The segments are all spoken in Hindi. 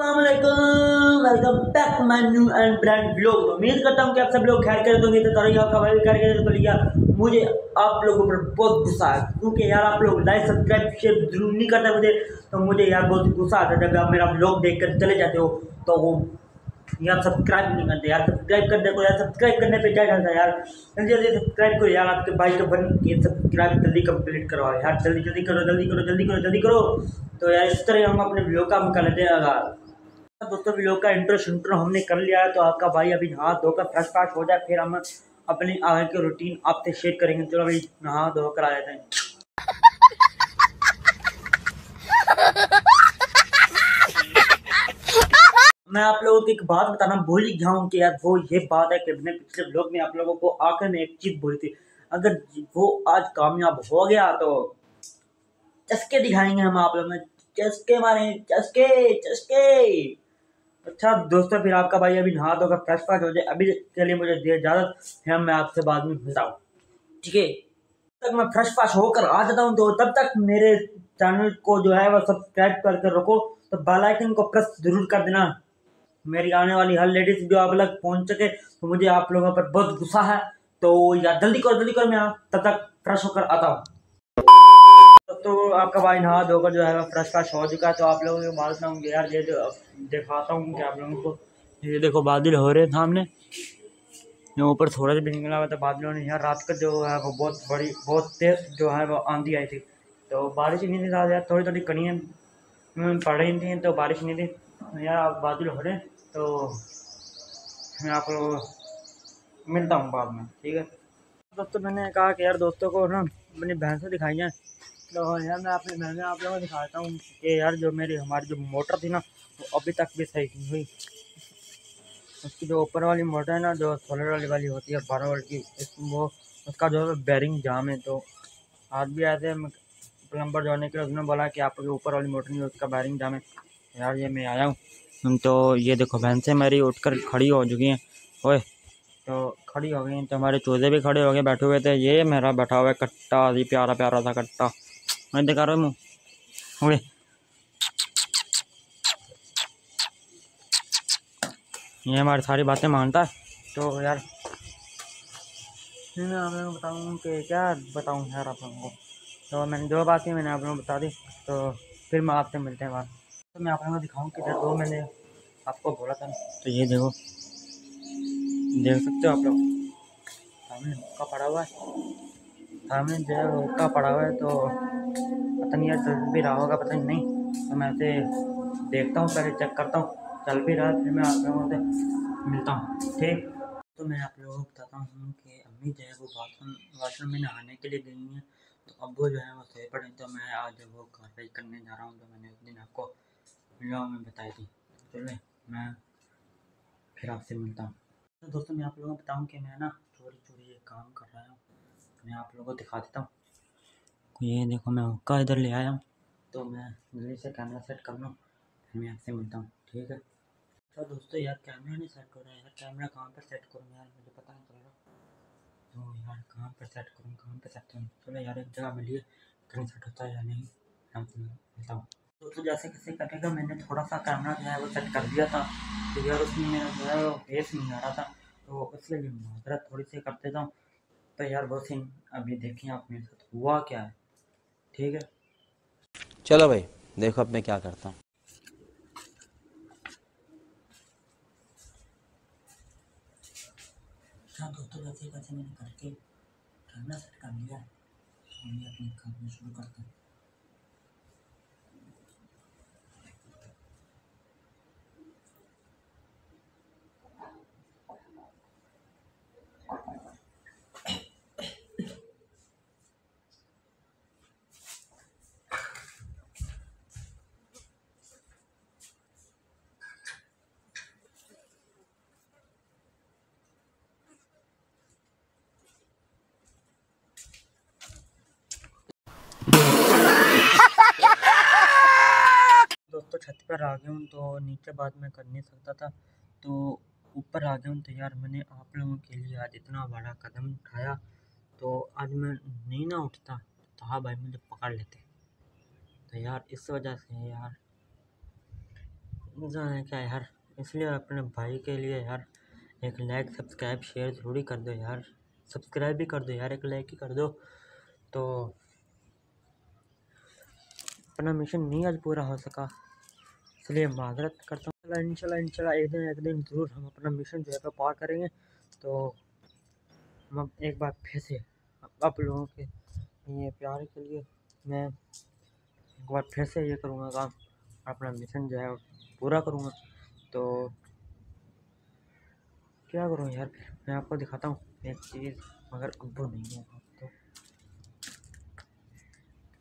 Welcome back my new and brand blog. उम्मीद करता हूँ कि आप सब लोग खैर कर दोगे तो कमेंट करके तो लिया। मुझे आप लोगों पर बहुत गुस्सा है क्योंकि यार आप लोग लाइक सब्सक्राइब शेयर जरूर नहीं करते मुझे, तो मुझे यार बहुत गुस्सा आता है जब आप मेरा ब्लॉग देख कर चले जाते हो तो वो यार सब्सक्राइब नहीं करते। यार सब्सक्राइब कर देखो, यार सब्सक्राइब करने पर क्या जाता है यार, जल्दी जल्दी सब्सक्राइब करो यार। आपके भाई को बन के सब्सक्राइब जल्दी कम्प्लीट करवाओ यार, जल्दी जल्दी करो, जल्दी करो, जल्दी करो, जल्दी करो। तो यार इस तरह हम अपने ब्लॉग का मुकाबला दें। अगर दोस्तों लोग का इंट्रो हमने कर लिया है तो आपका भाई अभी नहा धोकर फ्रेश फ्राश हो जाए, फिर हम अपने आगे की रूटीन आपसे शेयर करेंगे। चलो भाई नहा धोकर आ जाते हैं। मैं आप लोगों को एक बात बताना भूल ही गया हूँ कि यार वो ये बात है कि मैंने पिछले ब्लॉग में आप लोगों को आखिर में एक चीज बोली थी, अगर वो आज कामयाब हो गया तो चस्के दिखाएंगे हम आप लोगों ने, चस्के मारे, चस्के चस्के। अच्छा दोस्तों फिर आपका भाई अभी नहा धोकर फ्रेश फ्राश हो जाए। अभी के लिए मुझे दे इजाज़त है, मैं आपसे बाद में मिलता हूँ, ठीक है। जब तक मैं फ्रेश फ्राश होकर आ जाता हूँ तो तब तक मेरे चैनल को जो है वह सब्सक्राइब करके रखो, तो बेल आइकन को प्रेस जरूर कर देना। मेरी आने वाली हर लेडीज जो आप लोग पहुँच सके, तो मुझे आप लोगों पर बहुत गुस्सा है, तो यार जल्दी करो जल्दी करो। मैं तब तक फ्रेश होकर आता हूँ। तो आपका भाई नहा धोकर जो है फ्रेश फ्रेश हो चुका है, तो आप लोगों को बादल हूँ यार, ये दिखाता हूँ कि आप लोगों को, ये देखो बादल हो रहे हैं सामने, ऊपर थोड़ा सा भी निकला हुआ था बादलों ने। यार रात का जो है वो बहुत बड़ी बहुत तेज जो है वो आंधी आई थी, तो बारिश नहीं थी यार, थोड़ी थोड़ी कनियाँ पड़ रही थी तो बारिश नहीं थी यार, बादल हो रहे। तो मैं आप लोगों को मिलता हूँ बाद में, ठीक है। दोस्तों मैंने कहा कि यार दोस्तों को ना अपनी भैंसें दिखाई जाए, तो यार मैं अपने मैंने आप लोगों को दिखाता हूँ कि यार जो मेरी हमारी जो मोटर थी ना वो अभी तक भी सही नहीं हुई। उसकी जो ऊपर वाली मोटर है ना, जो 16 वाली होती है 12 वोल्ट की, वो उसका जो है बेरिंग जाम है। तो आज भी आए थे प्लम्बर जाने के लिए, उसने बोला कि आपकी ऊपर वाली मोटर नहीं, उसका बेरिंग जाम है। यार ये मैं आया हूँ तो ये देखो भैंसें मेरी उठ कर खड़ी हो चुकी हैं, ओए तो खड़ी हो गई, तो हमारे चूजे भी खड़े हो गए, बैठे हुए थे। ये मेरा बैठा हुआ है कट्टा, अभी प्यारा प्यारा सा कट्टा, मैं दिखा रहा हूँ मुँह। ये हमारी सारी बातें मानता है। तो यार मैं आप लोगों को बताऊँ कि क्या बताऊँ यार आप लोगों को, तो मैंने जो बात थी मैंने आप लोगों को बता दी, तो फिर मैं आपसे मिलते हैं बात। तो मैं आप लोगों को दिखाऊँ कि जो मैंने आपको बोला था, तो ये देखो देख सकते हो आप लोग, सामने हुक्का पड़ा हुआ है, सामने जो है हुक्का पड़ा हुआ है, तो पता नहीं यार चल भी रहा होगा पता नहीं, तो मैं ऐसे देखता हूँ पहले चेक करता हूँ चल भी रहा है, फिर मैं आप लोगों से मिलता हूँ, ठीक। तो मैं आप लोगों को बताता हूँ कि अम्मी जो है वो वाशरूम में नहाने के लिए गई हैं, तो अब वो जो है वो सही पड़े, तो मैं आज वो कार्रवाई करने जा रहा हूँ जो मैंने उस दिन आपको ब्लॉग में बताई थी। चले मैं फिर आपसे मिलता हूँ। तो दोस्तों मैं आप लोगों को बताऊँ कि मैं ना चोरी ये काम कर रहा हूँ, मैं आप लोगों को दिखा देता हूँ। ये देखो मैं हुक्का इधर ले आया हूँ, तो मैं जल्दी से कैमरा सेट कर लूँ, फिर मैं आपसे मिलता हूँ, ठीक है। अच्छा दोस्तों यार कैमरा नहीं सेट हो रहा है यार, कैमरा कहाँ पर सेट करूँ यार मुझे पता नहीं चल रहा, तो यार कहाँ पर सेट करूँ, कहाँ पर सेट करूँ। चलो यार एक जगह मिलिए, कहीं सेट होता है या नहीं, मैं आपसे मिलता हूँ। दोस्तों जैसे कैसे करेगा मैंने थोड़ा सा कैमरा जो है वो सेट कर दिया था, तो यार उसमें मेरा जो है वो फेस नहीं आ रहा था, तो इसलिए मुआवजा थोड़ी सी कर देता हूँ। तो यार वो सीन अभी देखिए आप मेरे साथ हुआ क्या है, ठीक है। चलो भाई देखो अब मैं क्या करता हूँ। हाँ दोस्तों जैसे कैसे मैंने करके कैमरा सेट कर लिया, हमने अपने काम शुरू करते हैं। दोस्तों छत पर आ गया हूँ, तो नीचे बाद में कर नहीं सकता था, तो ऊपर आ गया हूँ। तो यार मैंने आप लोगों के लिए आज इतना बड़ा कदम उठाया, तो आज मैं नहीं ना उठता तो हाँ भाई मुझे पकड़ लेते, तो यार इस वजह से यार मज़ा आया क्या यार। इसलिए अपने भाई के लिए यार एक लाइक सब्सक्राइब शेयर ज़रूरी कर दो यार, सब्सक्राइब भी कर दो यार, एक लाइक ही कर दो तो अपना मिशन नहीं आज पूरा हो सका इसलिए माजरत करता हूँ। इंशाल्लाह एक दिन ज़रूर हम अपना मिशन जो है पार करेंगे। तो हम एक बार फिर से आप लोगों के ये प्यार के लिए मैं एक बार फिर से ये करूँगा काम, अपना मिशन जो है पूरा करूँगा। तो क्या करूँ यार, मैं आपको दिखाता हूँ एक चीज़, मगर अब्बू नहीं है। तो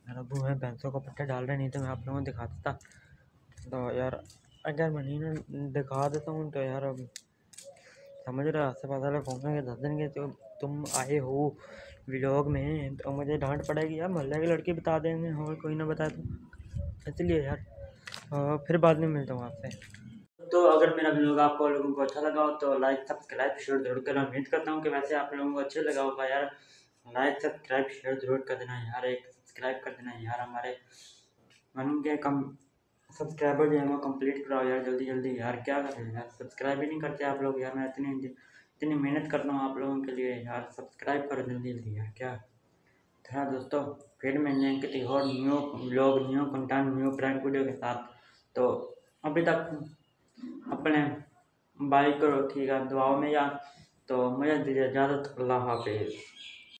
मेरा अब्बू है भैंसों को पट्टा डाल रहे, नहीं तो मैं आप लोगों को दिखा देता। तो यार अगर मैं नहीं ना दिखा देता हूँ तो यार समझ रहे आसे पास वाले फोन 10 दिन के तो तुम आए हो व्लॉग में तो मुझे डांट पड़ेगी यार, मोहल्ले की लड़की बता देंगे और कोई ना बताए तो, इसलिए यार फिर बाद में मिलता हूँ आपसे। तो अगर मेरा व्लॉग आपको लोगों को अच्छा लगा हो तो लाइक सब्सक्राइब शेयर जरूर करना। उम्मीद करता हूँ कि वैसे आप लोगों को अच्छा लगा होगा यार। लाइक सब्सक्राइब शेयर जरूर कर देना यार, एक सब्सक्राइब कर देना यार, हमारे मन के कम सब्सक्राइबर जो है वो कंप्लीट कराओ यार जल्दी जल्दी यार। क्या कर रहे हैं यार, सब्सक्राइब ही नहीं करते आप लोग यार। मैं इतनी मेहनत करता हूँ आप लोगों के लिए यार, सब्सक्राइब करो जल्दी जल्दी यार। क्या था दोस्तों, फिर मिलने किसी और new blog new content new prank video के साथ। तो अभी तक अपने भाई को रखिएगा दुआओं में यार। तो मुझे दीजिए इजाज़त, अल्लाह हाफिज़।